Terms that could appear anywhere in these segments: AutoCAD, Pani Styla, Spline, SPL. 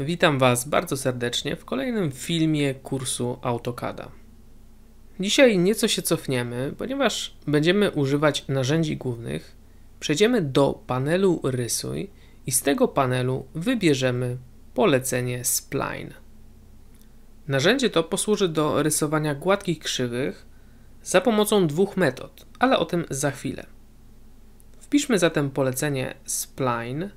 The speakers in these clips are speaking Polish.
Witam Was bardzo serdecznie w kolejnym filmie kursu AutoCADa. Dzisiaj nieco się cofniemy, ponieważ będziemy używać narzędzi głównych. Przejdziemy do panelu Rysuj i z tego panelu wybierzemy polecenie Spline. Narzędzie to posłuży do rysowania gładkich krzywych za pomocą dwóch metod, ale o tym za chwilę. Wpiszmy zatem polecenie Spline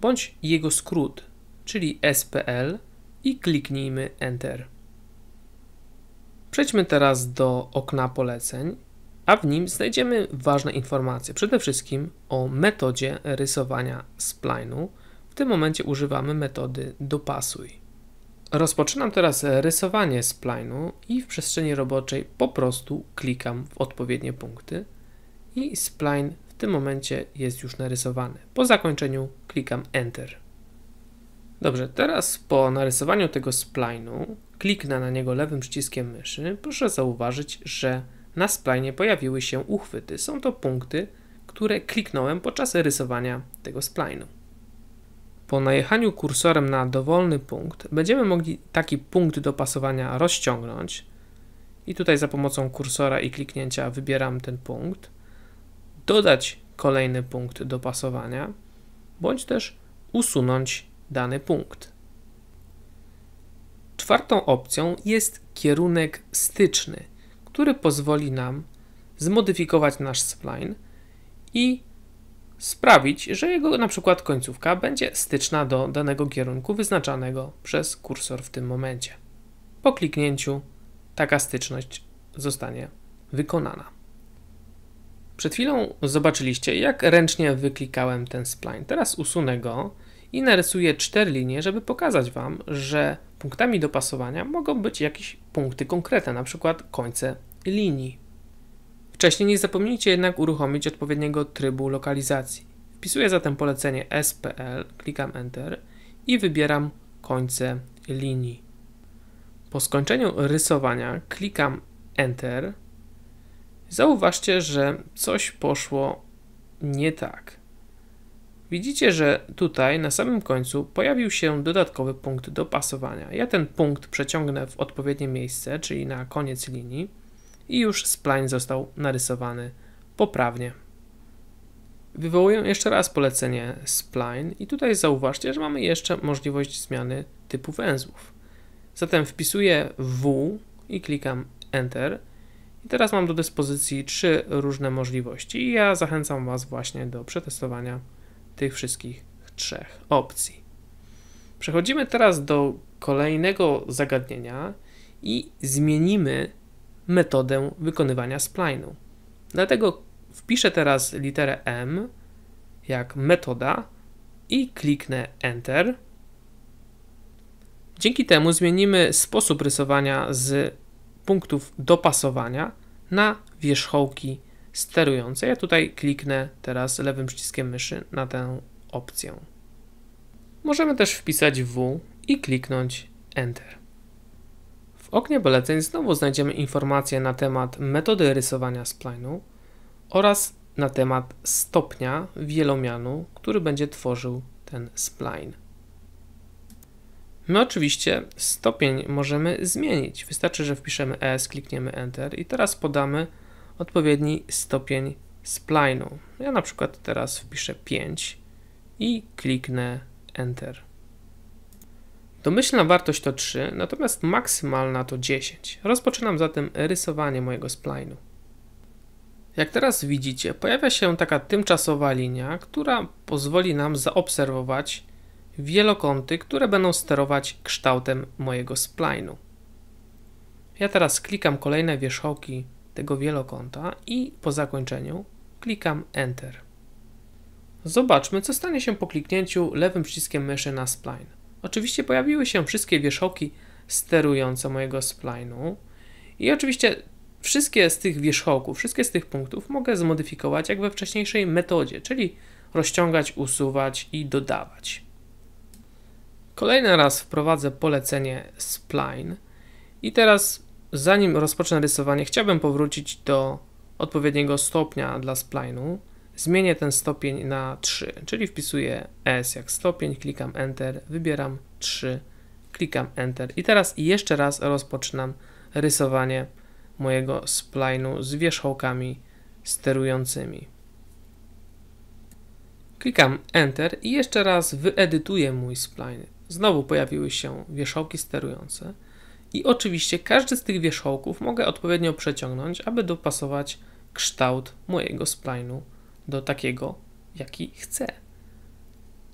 bądź jego skrót, czyli SPL, i kliknijmy Enter. Przejdźmy teraz do okna poleceń, a w nim znajdziemy ważne informacje, przede wszystkim o metodzie rysowania spline'u. W tym momencie używamy metody dopasuj. Rozpoczynam teraz rysowanie spline'u i w przestrzeni roboczej po prostu klikam w odpowiednie punkty i spline w tym momencie jest już narysowany. Po zakończeniu klikam Enter. Dobrze, teraz po narysowaniu tego spline'u kliknę na niego lewym przyciskiem myszy. Proszę zauważyć, że na spline'ie pojawiły się uchwyty. Są to punkty, które kliknąłem podczas rysowania tego spline'u. Po najechaniu kursorem na dowolny punkt będziemy mogli taki punkt dopasowania rozciągnąć. I tutaj za pomocą kursora i kliknięcia wybieram ten punkt. Dodać kolejny punkt dopasowania, bądź też usunąć dany punkt. Czwartą opcją jest kierunek styczny, który pozwoli nam zmodyfikować nasz spline i sprawić, że jego na przykład końcówka będzie styczna do danego kierunku wyznaczanego przez kursor w tym momencie. Po kliknięciu taka styczność zostanie wykonana. Przed chwilą zobaczyliście, jak ręcznie wyklikałem ten spline. Teraz usunę go i narysuję 4 linie, żeby pokazać Wam, że punktami dopasowania mogą być jakieś punkty konkretne, na przykład końce linii. Wcześniej nie zapomnijcie jednak uruchomić odpowiedniego trybu lokalizacji. Wpisuję zatem polecenie SPL, klikam Enter i wybieram końce linii. Po skończeniu rysowania klikam Enter. Zauważcie, że coś poszło nie tak. Widzicie, że tutaj na samym końcu pojawił się dodatkowy punkt dopasowania. Ja ten punkt przeciągnę w odpowiednie miejsce, czyli na koniec linii i już spline został narysowany poprawnie. Wywołuję jeszcze raz polecenie spline i tutaj zauważcie, że mamy jeszcze możliwość zmiany typu węzłów. Zatem wpisuję W i klikam Enter. I teraz mam do dyspozycji 3 różne możliwości i ja zachęcam Was właśnie do przetestowania tych wszystkich 3 opcji. Przechodzimy teraz do kolejnego zagadnienia i zmienimy metodę wykonywania spline'u. Dlatego wpiszę teraz literę M jak metoda i kliknę Enter. Dzięki temu zmienimy sposób rysowania z punktów dopasowania na wierzchołki sterujące. Ja tutaj kliknę teraz lewym przyciskiem myszy na tę opcję. Możemy też wpisać W i kliknąć Enter. W oknie poleceń znowu znajdziemy informacje na temat metody rysowania spline'u oraz na temat stopnia wielomianu, który będzie tworzył ten spline. My oczywiście stopień możemy zmienić. Wystarczy, że wpiszemy S, klikniemy Enter i teraz podamy odpowiedni stopień spline'u. Ja na przykład teraz wpiszę 5 i kliknę Enter. Domyślna wartość to 3, natomiast maksymalna to 10. Rozpoczynam zatem rysowanie mojego spline'u. Jak teraz widzicie, pojawia się taka tymczasowa linia, która pozwoli nam zaobserwować wielokąty, które będą sterować kształtem mojego spline'u. Ja teraz klikam kolejne wierzchołki tego wielokąta i po zakończeniu klikam Enter. Zobaczmy, co stanie się po kliknięciu lewym przyciskiem myszy na spline. Oczywiście pojawiły się wszystkie wierzchołki sterujące mojego spline'u i oczywiście wszystkie z tych wierzchołków, wszystkie z tych punktów mogę zmodyfikować jak we wcześniejszej metodzie, czyli rozciągać, usuwać i dodawać. Kolejny raz wprowadzę polecenie spline i teraz zanim rozpocznę rysowanie, chciałbym powrócić do odpowiedniego stopnia dla spline'u. Zmienię ten stopień na 3, czyli wpisuję S jak stopień, klikam Enter, wybieram 3, klikam Enter i teraz jeszcze raz rozpoczynam rysowanie mojego spline'u z wierzchołkami sterującymi. Klikam Enter i jeszcze raz wyedytuję mój spline. Znowu pojawiły się wierzchołki sterujące i oczywiście każdy z tych wierzchołków mogę odpowiednio przeciągnąć, aby dopasować kształt mojego spline'u do takiego, jaki chcę.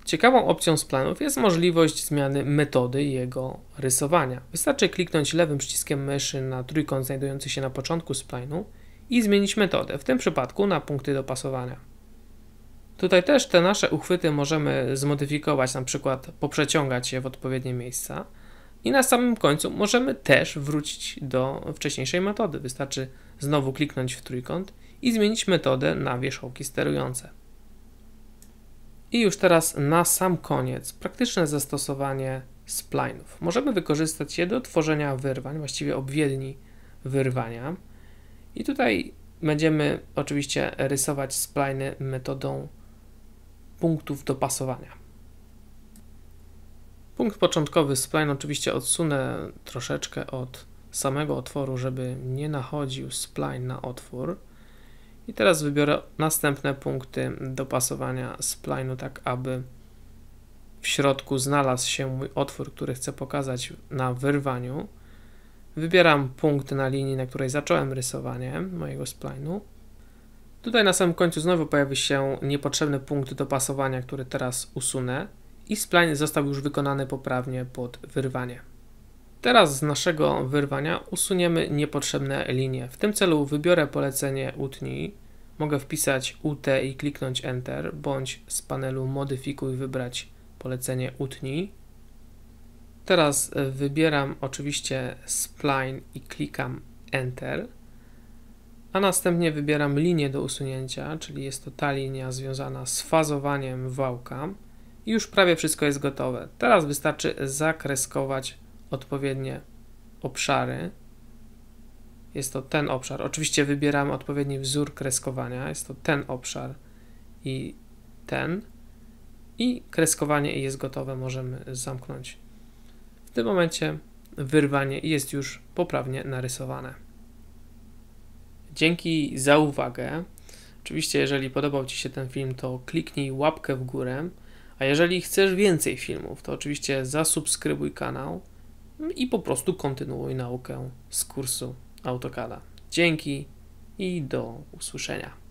Ciekawą opcją spline'ów jest możliwość zmiany metody jego rysowania. Wystarczy kliknąć lewym przyciskiem myszy na trójkąt znajdujący się na początku spline'u i zmienić metodę, w tym przypadku na punkty dopasowania. Tutaj też te nasze uchwyty możemy zmodyfikować, na przykład poprzeciągać je w odpowiednie miejsca i na samym końcu możemy też wrócić do wcześniejszej metody. Wystarczy znowu kliknąć w trójkąt i zmienić metodę na wierzchołki sterujące. I już teraz na sam koniec praktyczne zastosowanie spline'ów. Możemy wykorzystać je do tworzenia wyrwań, właściwie obwiedni wyrwania. I tutaj będziemy oczywiście rysować spline'y metodą punktów dopasowania. Punkt początkowy spline oczywiście odsunę troszeczkę od samego otworu, żeby nie nachodził spline na otwór. I teraz wybiorę następne punkty dopasowania spline'u, tak aby w środku znalazł się mój otwór, który chcę pokazać na wyrwaniu. Wybieram punkt na linii, na której zacząłem rysowanie mojego spline'u. Tutaj na samym końcu znowu pojawi się niepotrzebny punkt dopasowania, który teraz usunę i spline został już wykonany poprawnie pod wyrwanie. Teraz z naszego wyrwania usuniemy niepotrzebne linie. W tym celu wybiorę polecenie Utnij. Mogę wpisać UT i kliknąć Enter, bądź z panelu Modyfikuj wybrać polecenie Utnij. Teraz wybieram oczywiście Spline i klikam Enter, a następnie wybieram linię do usunięcia, czyli jest to ta linia związana z fazowaniem wałka. I już prawie wszystko jest gotowe. Teraz wystarczy zakreskować odpowiednie obszary. Jest to ten obszar. Oczywiście wybieramy odpowiedni wzór kreskowania. Jest to ten obszar i ten. I kreskowanie jest gotowe. Możemy zamknąć. W tym momencie wyrwanie jest już poprawnie narysowane. Dzięki za uwagę. Oczywiście jeżeli podobał Ci się ten film, to kliknij łapkę w górę. A jeżeli chcesz więcej filmów, to oczywiście zasubskrybuj kanał i po prostu kontynuuj naukę z kursu AutoCADa. Dzięki i do usłyszenia.